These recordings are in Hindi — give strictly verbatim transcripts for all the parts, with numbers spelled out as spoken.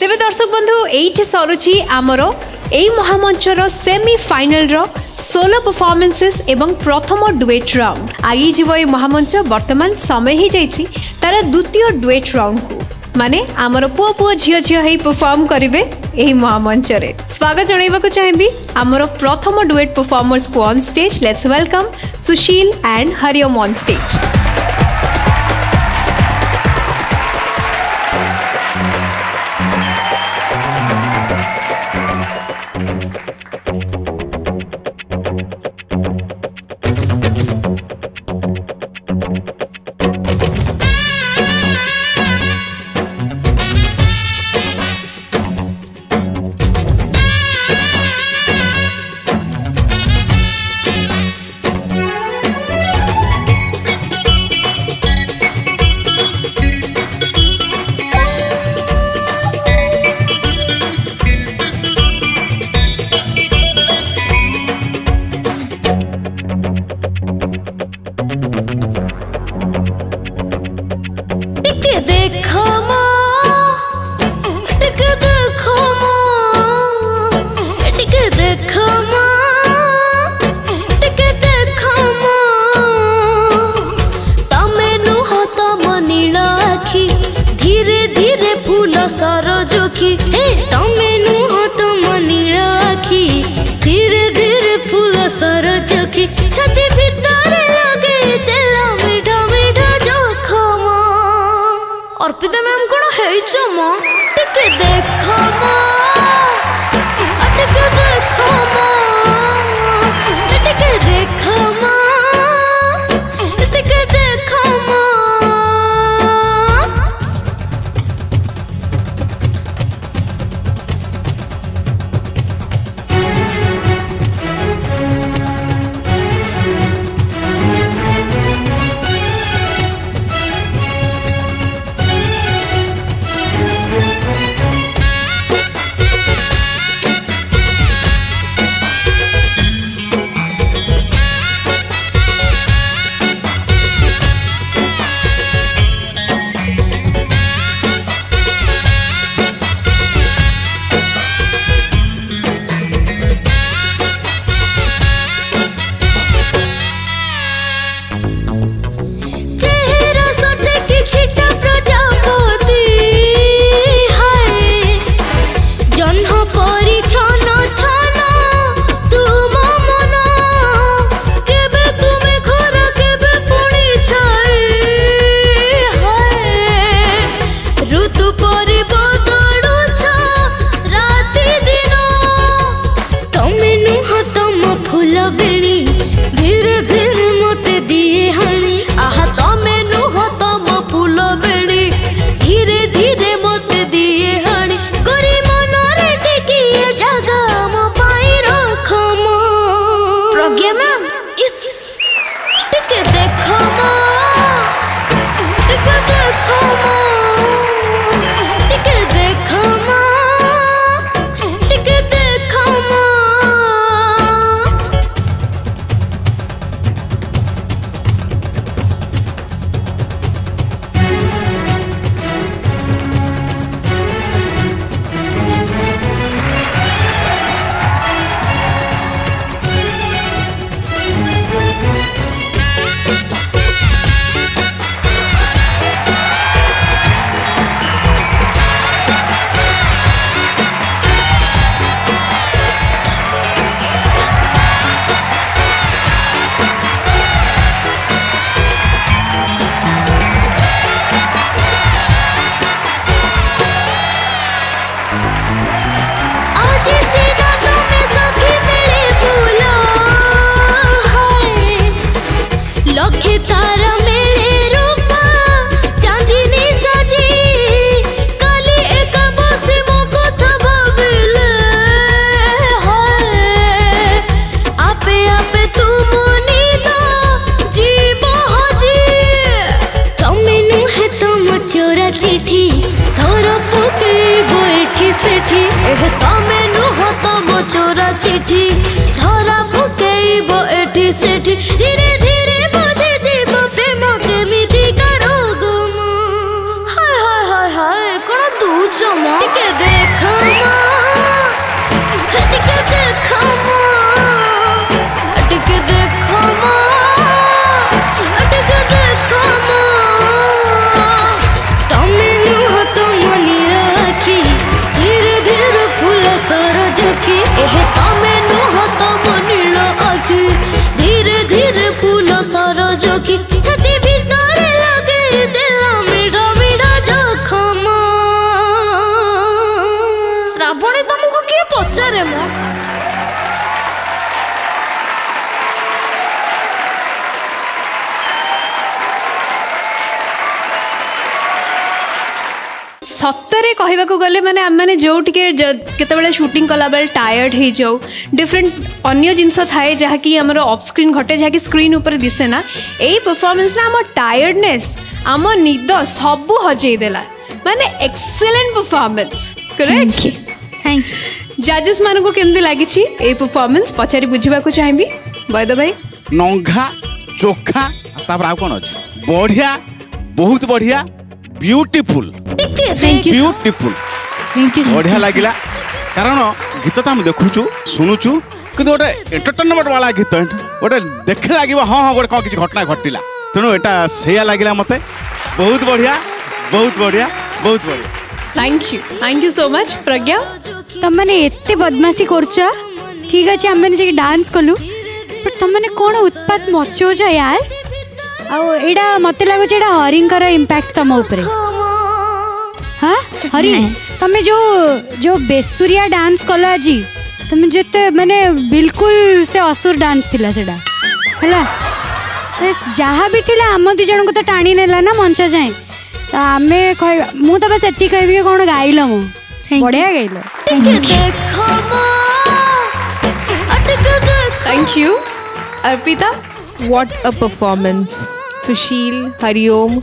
तेबे दर्शक बंधु एठी सरुची आमरो ए महामंचर सेमीफाइनल रो सोलो परफॉर्मेंसेस एवं प्रथम डुएट राउंड आगे जीव ए महामंच वर्तमान समय ही जाइछि तारा द्वितीय डुएट राउंड को माने आमरो पुओ पुओ झियो झियो हे परफॉर्म करिवे ए महामंच रे स्वागत जणाइबा को चाहेबी आमरो प्रथम डुएट परफॉर्मर्स को on stage let's welcome Sushil and Hari Om on stage. Look at this. सखी एह तमे नुह तब नील आखी धीरे धीरे फूल सरजोखी छाती भीतर लगे दिल मिड़ा मिड़ा जखम श्रावणी तुमको किए पचारे मो सप्तरे कहवा गले मैंने आम मैंने जो टिके शूटिंग कला बेल टायर्ड हो जाऊ डिफरेन्ट अन्य जिनस थाए जहाँकि आमर ऑफ स्क्रीन घटे जहाँकि स्क्रीन उपर दिसे ना यही परफॉर्मेंस ना आम टायर्डनेस आम निद सबू हजेदेला माने excellent performance correct thank you जजेस मान को केमती लगी परफॉर्मेंस पचारि बुझा चाहिए बैद भाई नंघा चोखा कौन अच्छे बढ़िया बहुत बढ़िया ब्यूटीफुल ब्यूटीफुल बढ़िया लगला कारण गीत तो आम देखु शुणुचु कि गोटे एंटरटेनमेंट वाला गीत गोटे देखे लगे हाँ हाँ गोटे कौन किसी घटना घटला तेणु यहाँ से लगला मत बहुत बढ़िया बहुत बढ़िया बहुत बढ़िया thank you thank you so much Pragya तुम मैंने एत बदमाशी कर ठीक अच्छे आम मैंने डांस कलु बट तुम मैंने कौन उत्पात मचाऊच यार आईटा मत लगुच हरी इम्पैक्ट तुम उपर हाँ हरी तुम्हें जो जो बेसुरिया डांस कल आज तुम जिते मैंने बिल्कुल से असुर डांस थिला सेटा हैला जहाँ भी थिला आम दी जन को तो टाणी नेला ना मंच जाए तो आम कह मु तो बस एति कहबी कि कौन गाइल मु बढ़िया गाइल thank you Arpita what a performance Sushil Hari Om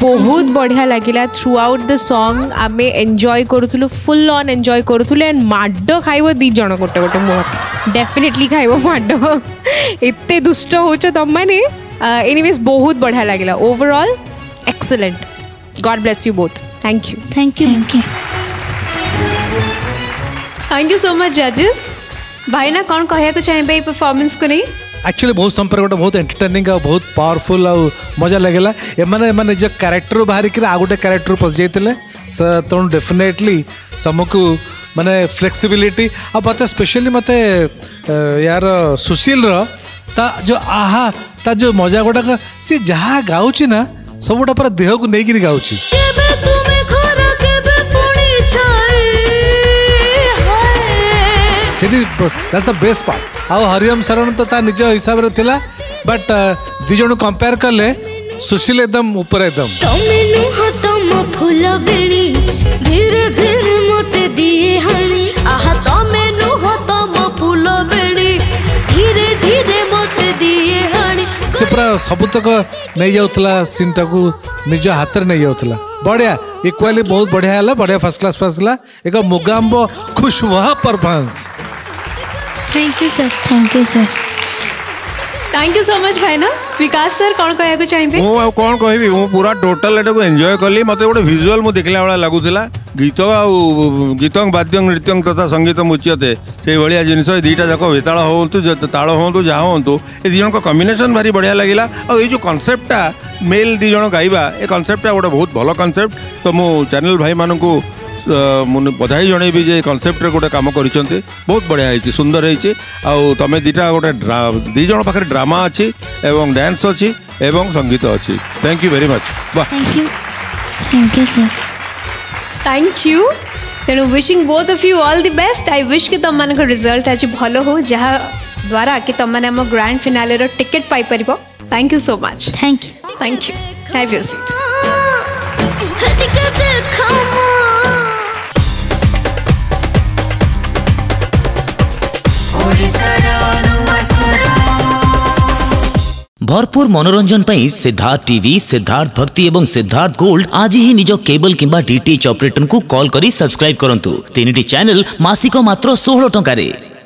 बहुत बढ़िया लगिला थ्रू आउट द सॉन्ग आमे एंजॉय करूँ फुल ऑन एंजॉय करूँ एंड माड खाइब दी जन गोटे गोटे मुहत डेफिनेटली खाइब माड एत दुष्ट हो तुम मैंने एनीवेज बहुत बढ़िया लगिला overall excellent god bless you both thank you thank you thank you so much जजेस भाईना कौन कहना चाहिए परफॉर्मेंस को नहीं एक्चुअली बहुत संपर्क गोटे बहुत एंटरटेनिंग आ बहुत पावरफुल आ मजा लगेगा एमने मैंने जो कैरेक्टर बाहर कर आ गोटे कैरेक्टर पशि जाते तेणु डेफिनेटली समको माने फ्लेक्सिबिलिटी आ मत स्पेशली मत यार सुशील ता जो आहा ता जो मजा गुड़ाक सी जहाँ गाँची ना सबूटा पूरा देह को लेकिन गाँची दैट्स द बेस्ट पार्ट आउ हरिओम शरण तो ता निज हिसाब रे थिला बट दी जणु कंपेयर करले सुशील एकदम ऊपर एकदम तमे नुह तम फूल बेणी धीरे धीरे मते दिए हणी आहा तमे नुह तम फूल बेणी धीरे धीरे मते दिए हणी से पूरा सबुतक नै जाउतला सीन टाकू निज हाथ रे नै जाउतला बढ़िया इक्वाली बहुत बढ़िया है बढ़िया फर्स्ट क्लास फसला एक मुगाम्बो खुश हुआ performance thank you sir thank you sir thank you so much भाई ना विकास सर कौन कहना चाहिए मु कौन कहबी मु पूरा टोटल एटा को एंजॉय करली मते गोटे विजुअल मु देखला वाला लागुतिला गीत आ गीत वाद्य नृत्य तथा संगीत मुच्यते से भलिया जिनस दीटा जाक वेताल होंतु ताल होंतु जा होंतु ए दिजन को कॉम्बिनेशन भारी बढ़िया लागिला आ ए जो कांसेप्टटा मेल दिजन गाइबा ए कांसेप्टटा गोटे बहुत भलो कांसेप्ट तो मु चैनल भाई मानन को मुझे बधाई जनइबी जे कनसेप्ट गोटे काम कर बहुत बढ़िया है सुंदर है आउ तुम दीटा गोटे दीज पाखे ड्रामा अच्छी एवं डांस अच्छी एवं संगीत अच्छी थैंक यू वेरी मच वाह thank you sir thank you तेणु wishing both of you all the best I wish कि तुम मान रिजल्ट आज भल हो जहाँ द्वारा कि तुम मैंने आम ग्रांड फिनाले रो टिकेट पाई परबो thank you so much thank you thank you have your seat भरपूर मनोरंजन पाई सिद्धार्थ टीवी सिद्धार्थ भक्ति एवं सिद्धार्थ गोल्ड आज ही निजो केबल किंबा डीटीएच ऑपरेटर को कॉल करी सब्सक्राइब करंतु तीनटी चैनल मासिक मात्र सोलह टंका रे।